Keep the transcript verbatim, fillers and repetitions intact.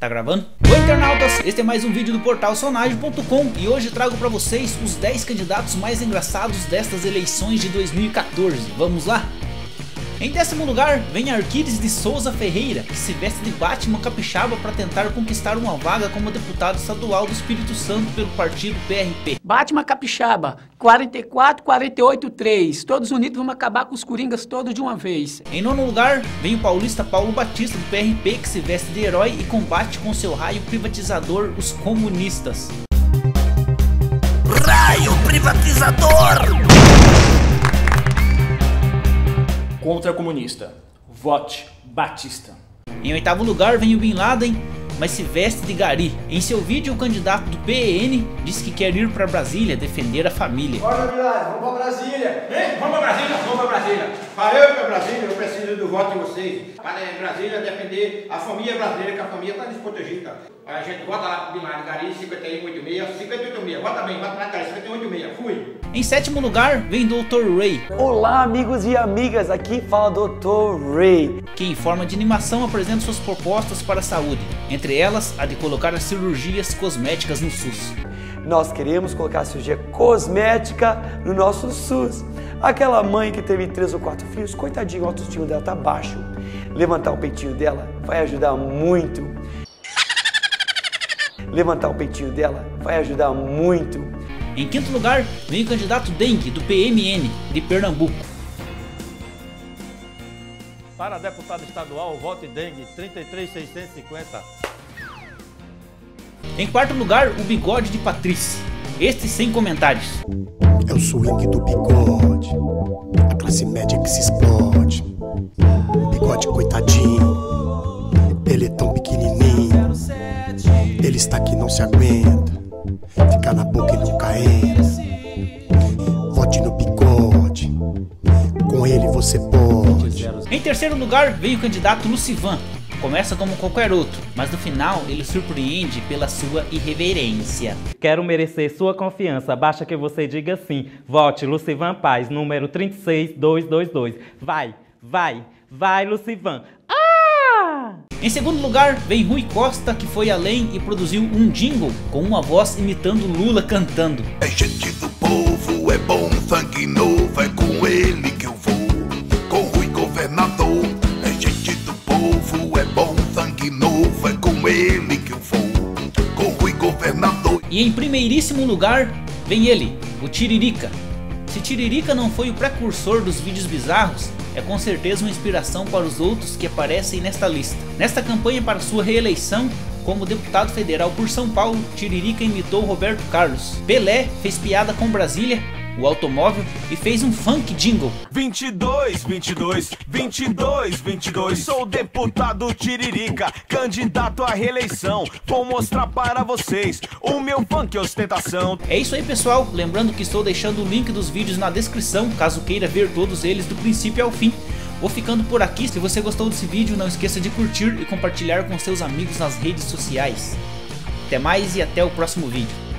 Tá gravando? Oi, internautas! Este é mais um vídeo do Portal sonaje ponto com e hoje trago para vocês os dez candidatos mais engraçados destas eleições de dois mil e quatorze. Vamos lá? Em décimo lugar vem Arquíris de Souza Ferreira, que se veste de Batman Capixaba para tentar conquistar uma vaga como deputado estadual do Espírito Santo pelo partido P R P. Batman Capixaba, quarenta e quatro, quarenta e oito, três. Todos unidos vamos acabar com os coringas todos de uma vez. Em nono lugar vem o paulista Paulo Batista do P R P, que se veste de herói e combate com seu raio privatizador os comunistas. Raio privatizador! Contra comunista. Vote Batista. Em oitavo lugar vem o Bin Laden, mas se veste de gari. Em seu vídeo, o candidato do P N diz que quer ir para Brasília defender a família. Bora, Bin Laden, vamos para Brasília. Hein? Vamos para Brasília, vamos para Brasília. Para eu ir para Brasília, eu preciso do voto de vocês. Para ir Brasília defender a família brasileira, que a família está desprotegida. A gente vota lá para o Bin Laden, gari, cinquenta e um, oitenta e seis, cinquenta e oito, seis. Vota bem, vota na cara, cinquenta e um, oitenta e seis. Fui. Em sétimo lugar vem doutor Ray. Olá, amigos e amigas, aqui fala doutor Ray, que em forma de animação apresenta suas propostas para a saúde, entre elas a de colocar as cirurgias cosméticas no SUS. Nós queremos colocar a cirurgia cosmética no nosso SUS. Aquela mãe que teve três ou quatro filhos, coitadinho, o autoestima dela tá baixo. Levantar o peitinho dela vai ajudar muito. Levantar o peitinho dela vai ajudar muito. Em quinto lugar vem o candidato Dengue do P M N de Pernambuco. Para deputado estadual, vote Dengue trinta e três, seiscentos e cinquenta. Em quarto lugar, o bigode de Patrícia. Este sem comentários. É o swing do bigode, a classe média que se explode. O bigode coitadinho, ele é tão pequenininho, ele está que não se aguenta. Fica na boca e nunca entra. Vote no bigode, com ele você pode. Em terceiro lugar vem o candidato Lucivan. Começa como qualquer outro, mas no final ele surpreende pela sua irreverência. Quero merecer sua confiança, basta que você diga sim. Vote Lucivan Paz, número trinta e seis, duzentos e vinte e dois. Vai, vai, vai Lucivan. Em segundo lugar vem Rui Costa, que foi além e produziu um jingle com uma voz imitando Lula cantando: é gente do povo, é bom sangue novo, é com ele que eu vou, com Rui governador. É gente do povo, é bom sangue novo, é com ele que eu vou, com Rui governador. E em primeiríssimo lugar vem ele, o Tiririca. Se Tiririca não foi o precursor dos vídeos bizarros, é com certeza uma inspiração para os outros que aparecem nesta lista. Nesta campanha para sua reeleição como deputado federal por São Paulo, Tiririca imitou Roberto Carlos. Pelé fez piada com Brasília, o automóvel, e fez um funk jingle: vinte e dois, vinte e dois, vinte e dois, vinte e dois. Sou deputado Tiririca, candidato à reeleição. Vou mostrar para vocês o meu funk ostentação. É isso aí, pessoal, lembrando que estou deixando o link dos vídeos na descrição, caso queira ver todos eles do princípio ao fim. Vou ficando por aqui. Se você gostou desse vídeo, não esqueça de curtir e compartilhar com seus amigos nas redes sociais. Até mais e até o próximo vídeo.